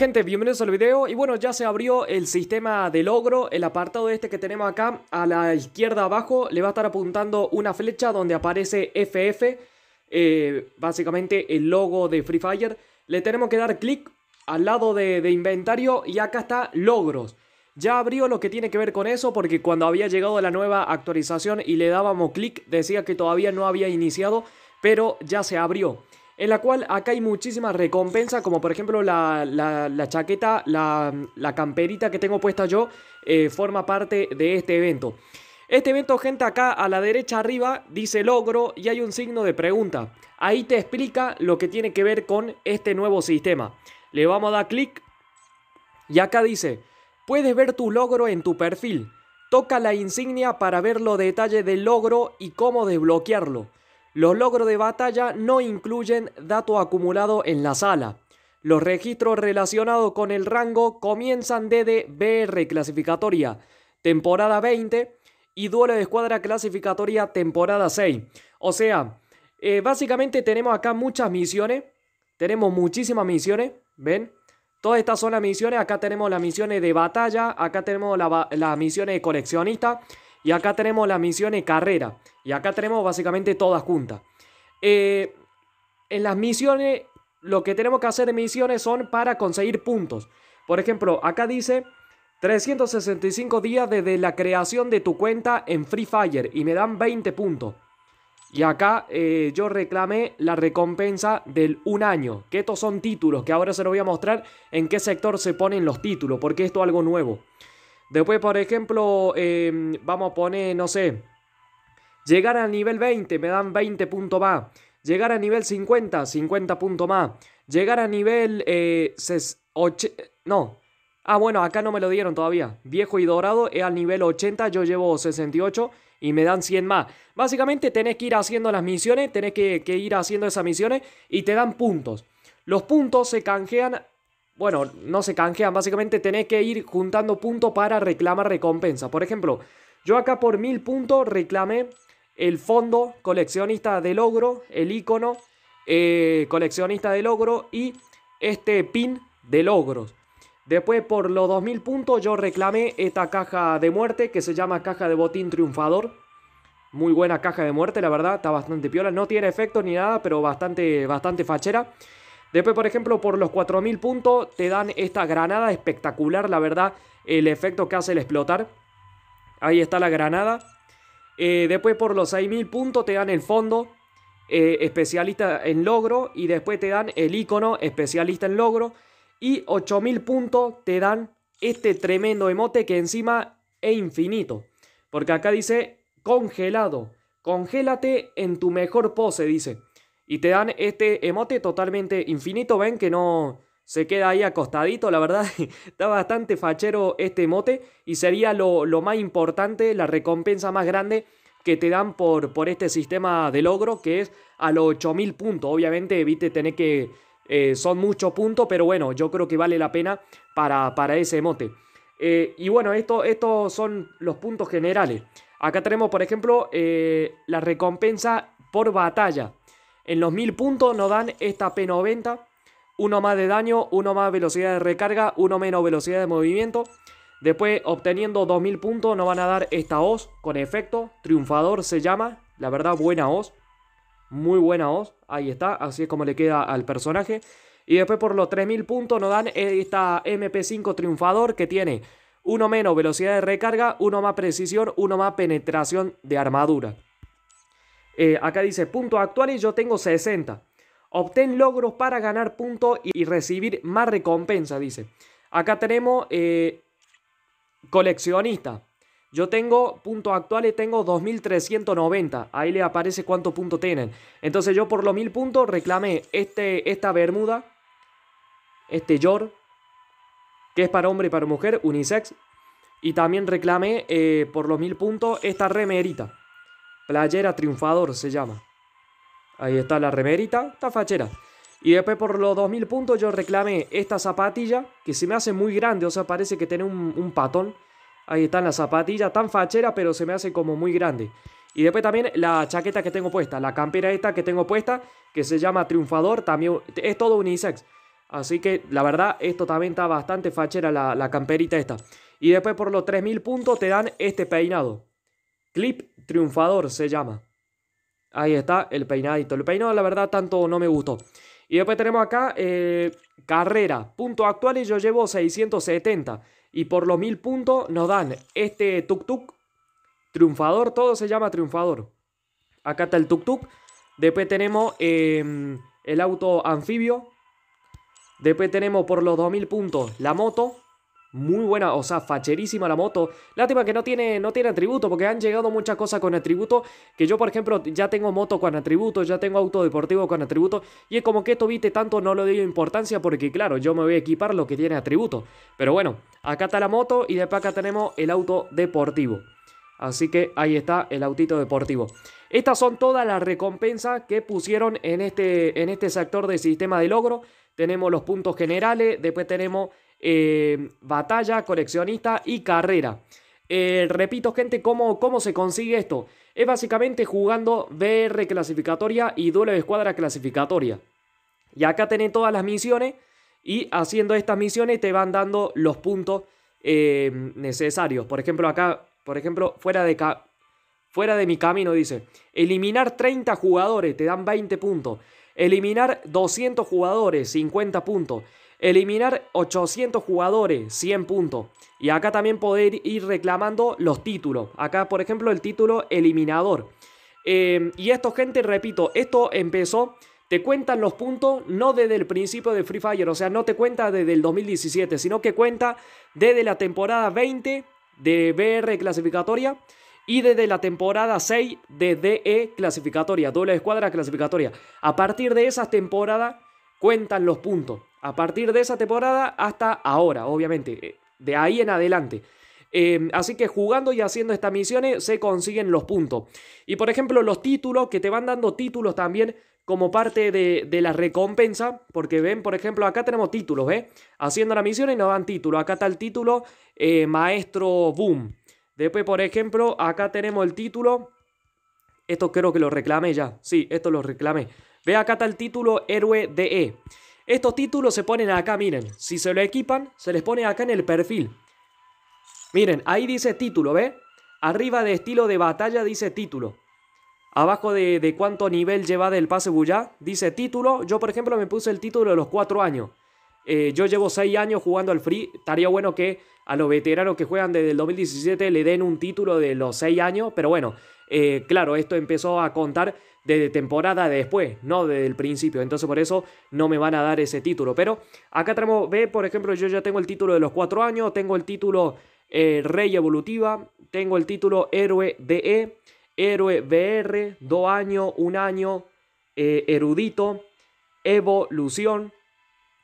gente, bienvenidos al video. Y bueno, ya se abrió el sistema de logro. El apartado este que tenemos acá a la izquierda abajo le va a estar apuntando una flecha donde aparece FF, básicamente el logo de Free Fire. Le tenemos que dar clic al lado de inventario y acá está logros. Ya abrió lo que tiene que ver con eso, porque cuando había llegado la nueva actualización y le dábamos clic decía que todavía no había iniciado, pero ya se abrió. En la cual acá hay muchísimas recompensas, como por ejemplo la chaqueta, la camperita que tengo puesta yo, forma parte de este evento. Este evento, gente, acá a la derecha arriba dice logro y hay un signo de pregunta. Ahí te explica lo que tiene que ver con este nuevo sistema. Le vamos a dar clic y acá dice, puedes ver tu logro en tu perfil. Toca la insignia para ver los detalles del logro y cómo desbloquearlo. Los logros de batalla no incluyen datos acumulados en la sala. Los registros relacionados con el rango comienzan desde BR Clasificatoria, temporada 20, y Duelo de Escuadra Clasificatoria, temporada 6. O sea, básicamente tenemos acá muchas misiones. Tenemos muchísimas misiones, ¿ven? Todas estas son las misiones. Acá tenemos las misiones de batalla, acá tenemos las misiones de coleccionista, y acá tenemos las misiones carrera. Y acá tenemos básicamente todas juntas. En las misiones, lo que tenemos que hacer en misiones son para conseguir puntos. Por ejemplo, acá dice 365 días desde la creación de tu cuenta en Free Fire. Y me dan 20 puntos. Y acá yo reclamé la recompensa del 1 año. Que estos son títulos, que ahora se los voy a mostrar en qué sector se ponen los títulos, porque esto es algo nuevo. Después, por ejemplo, vamos a poner, no sé, llegar al nivel 20, me dan 20 puntos más. Llegar a nivel 50, 50 puntos más. Llegar a nivel 80, no. Ah, bueno, acá no me lo dieron todavía. Viejo y dorado es al nivel 80, yo llevo 68 y me dan 100 más. Básicamente tenés que ir haciendo las misiones, tenés que ir haciendo esas misiones y te dan puntos. Los puntos se canjean. Bueno, no se canjean, básicamente tenés que ir juntando puntos para reclamar recompensa. Por ejemplo, yo acá por 1000 puntos reclamé el fondo coleccionista de logro, el icono coleccionista de logro y este pin de logros. Después por los 2000 puntos yo reclamé esta caja de muerte que se llama caja de botín triunfador. Muy buena caja de muerte, la verdad, está bastante piola. No tiene efecto ni nada, pero bastante fachera. Después, por ejemplo, por los 4000 puntos te dan esta granada espectacular, la verdad, el efecto que hace el explotar. Ahí está la granada. Después, por los 6000 puntos te dan el fondo especialista en logro y después te dan el icono especialista en logro. Y 8000 puntos te dan este tremendo emote que encima es infinito. Porque acá dice congelado, congélate en tu mejor pose, dice. Y te dan este emote totalmente infinito, ven que no se queda ahí acostadito, la verdad. Está bastante fachero este emote y sería lo más importante, la recompensa más grande que te dan por este sistema de logro, que es a los 8000 puntos. Obviamente, viste, tenés que... son muchos puntos, pero bueno, yo creo que vale la pena para ese emote. Y bueno, estos son los puntos generales. Acá tenemos, por ejemplo, la recompensa por batalla. En los 1000 puntos nos dan esta P90, uno más de daño, uno más velocidad de recarga, uno menos velocidad de movimiento. Después, obteniendo 2000 puntos, nos van a dar esta OS con efecto, triunfador se llama, la verdad buena OS, muy buena OS, ahí está, así es como le queda al personaje. Y después por los 3000 puntos nos dan esta MP5 triunfador que tiene uno menos velocidad de recarga, uno más precisión, uno más penetración de armadura. Acá dice puntos actuales, yo tengo 60. Obtén logros para ganar puntos y recibir más recompensa, dice. Acá tenemos coleccionista. Yo tengo puntos actuales, tengo 2390. Ahí le aparece cuántos puntos tienen. Entonces yo por los 1000 puntos reclamé esta bermuda, este york, que es para hombre y para mujer, unisex. Y también reclamé por los 1000 puntos esta remerita. Playera triunfador se llama. Ahí está la remerita, está fachera. Y después por los 2000 puntos yo reclamé esta zapatilla que se me hace muy grande, o sea, parece que tiene un patón. Ahí están las zapatillas, tan fachera, pero se me hace como muy grande. Y después también la chaqueta que tengo puesta, la campera esta que tengo puesta, que se llama triunfador, también es todo unisex. Así que la verdad esto también está bastante fachera la camperita esta. Y después por los 3000 puntos te dan este peinado. Clip triunfador se llama. Ahí está el peinadito. El peinado la verdad tanto no me gustó. Y después tenemos acá carrera. Puntos actuales yo llevo 670. Y por los 1000 puntos nos dan este tuk-tuk. Triunfador, todo se llama triunfador. Acá está el tuk-tuk. Después tenemos el auto anfibio. Después tenemos por los 2000 puntos la moto. Muy buena, o sea, facherísima la moto. Lástima que no tiene atributo, porque han llegado muchas cosas con atributo. Que yo, por ejemplo, ya tengo moto con atributo, ya tengo auto deportivo con atributo. Y es como que esto, viste, tanto no le doy importancia, porque claro, yo me voy a equipar lo que tiene atributo. Pero bueno, acá está la moto y después acá tenemos el auto deportivo. Así que ahí está el autito deportivo. Estas son todas las recompensas que pusieron en este sector del sistema de logro. Tenemos los puntos generales, después tenemos batalla, coleccionista y carrera. Repito, gente, ¿cómo se consigue esto? Es básicamente jugando BR clasificatoria y duelo de escuadra clasificatoria. Y acá tenés todas las misiones y haciendo estas misiones te van dando los puntos necesarios. Por ejemplo, acá... Por ejemplo, fuera de mi camino dice, eliminar 30 jugadores, te dan 20 puntos. Eliminar 200 jugadores, 50 puntos. Eliminar 800 jugadores, 100 puntos. Y acá también poder ir reclamando los títulos. Acá, por ejemplo, el título eliminador. Y esto, gente, repito, esto empezó... Te cuentan los puntos no desde el principio de Free Fire, o sea, no te cuenta desde el 2017, sino que cuenta desde la temporada 20... de BR clasificatoria y desde la temporada 6 de DE clasificatoria, doble escuadra clasificatoria. A partir de esas temporadas cuentan los puntos. A partir de esa temporada hasta ahora, obviamente, de ahí en adelante. Así que jugando y haciendo estas misiones se consiguen los puntos. Y por ejemplo los títulos, que te van dando títulos también como parte de la recompensa. Porque ven, por ejemplo, acá tenemos títulos, ¿ves? Haciendo la misión y nos dan títulos. Acá está el título Maestro Boom. Después, por ejemplo, acá tenemos el título. Esto creo que lo reclamé ya. Sí, esto lo reclamé. Ve, acá está el título Héroe DE. Estos títulos se ponen acá, miren. Si se lo equipan, se les pone acá en el perfil. Miren, ahí dice título, ¿ves? Arriba de estilo de batalla dice título. Abajo de cuánto nivel lleva del pase bullá dice título. Yo, por ejemplo, me puse el título de los 4 años. Yo llevo 6 años jugando al Free. Estaría bueno que a los veteranos que juegan desde el 2017 le den un título de los 6 años. Pero bueno, claro, esto empezó a contar desde temporada después, no desde el principio. Entonces por eso no me van a dar ese título. Pero acá tenemos, ve, por ejemplo, yo ya tengo el título de los 4 años. Tengo el título... Rey Evolutiva, tengo el título Héroe DE, Héroe BR, 2 años, 1 año, Erudito, Evolución.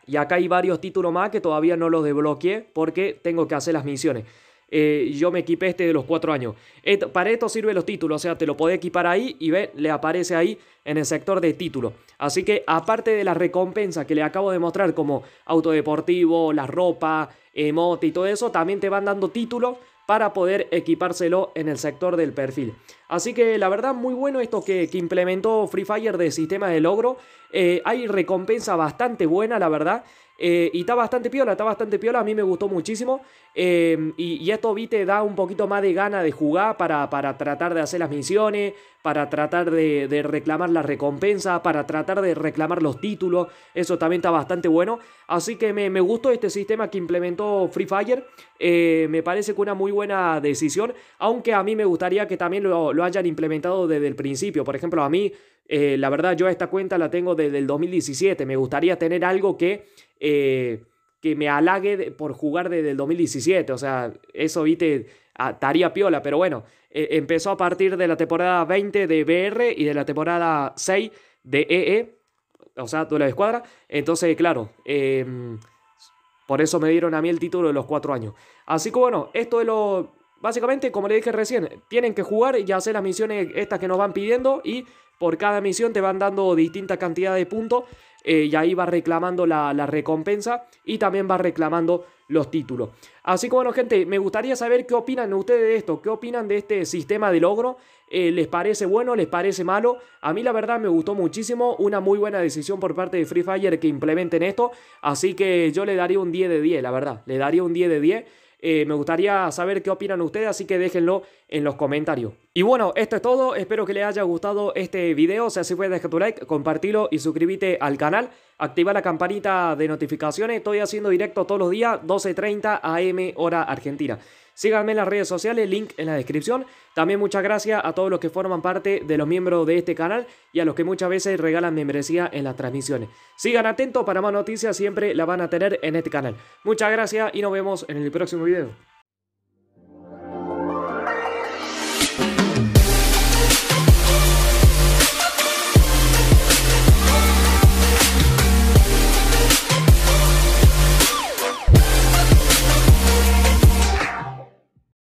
Y acá hay varios títulos más que todavía no los desbloqueé porque tengo que hacer las misiones. Yo me equipé este de los 4 años. Para esto sirven los títulos, o sea, te lo podés equipar ahí y ve, le aparece ahí en el sector de título. Así que aparte de las recompensas que le acabo de mostrar, como auto deportivo, la ropa, emote y todo eso, también te van dando títulos para poder equipárselo en el sector del perfil. Así que la verdad muy bueno esto que implementó Free Fire de sistema de logro. Hay recompensa bastante buena la verdad. Y está bastante piola, a mí me gustó muchísimo. Y esto, viste, da un poquito más de gana de jugar para tratar de hacer las misiones, para tratar de reclamar la recompensa, para tratar de reclamar los títulos. Eso también está bastante bueno. Así que me gustó este sistema que implementó Free Fire. Me parece que una muy buena decisión, aunque a mí me gustaría que también lo hayan implementado desde el principio. Por ejemplo, a mí... la verdad yo esta cuenta la tengo desde el 2017. Me gustaría tener algo que me halague por jugar desde el 2017. O sea, eso, viste, estaría piola. Pero bueno, empezó a partir de la temporada 20 de BR y de la temporada 6 de EE, o sea, de la escuadra. Entonces, claro, por eso me dieron a mí el título de los 4 años. Así que bueno, esto es lo... Básicamente, como le dije recién, tienen que jugar y hacer las misiones estas que nos van pidiendo, y por cada misión te van dando distinta cantidad de puntos, y ahí vas reclamando la recompensa y también vas reclamando los títulos. Así que bueno, gente, me gustaría saber qué opinan ustedes de esto, qué opinan de este sistema de logro. ¿Les parece bueno? ¿Les parece malo? A mí la verdad me gustó muchísimo, una muy buena decisión por parte de Free Fire que implementen esto, así que yo le daría un 10 de 10, la verdad, le daría un 10 de 10. Me gustaría saber qué opinan ustedes, así que déjenlo en los comentarios. Y bueno, esto es todo, espero que les haya gustado este video, si así fue deja tu like, compartilo y suscríbete al canal, activa la campanita de notificaciones, estoy haciendo directo todos los días, 12:30 AM hora Argentina. Síganme en las redes sociales, link en la descripción. También muchas gracias a todos los que forman parte de los miembros de este canal y a los que muchas veces regalan membresía en las transmisiones. Sigan atentos, para más noticias siempre la van a tener en este canal. Muchas gracias y nos vemos en el próximo video.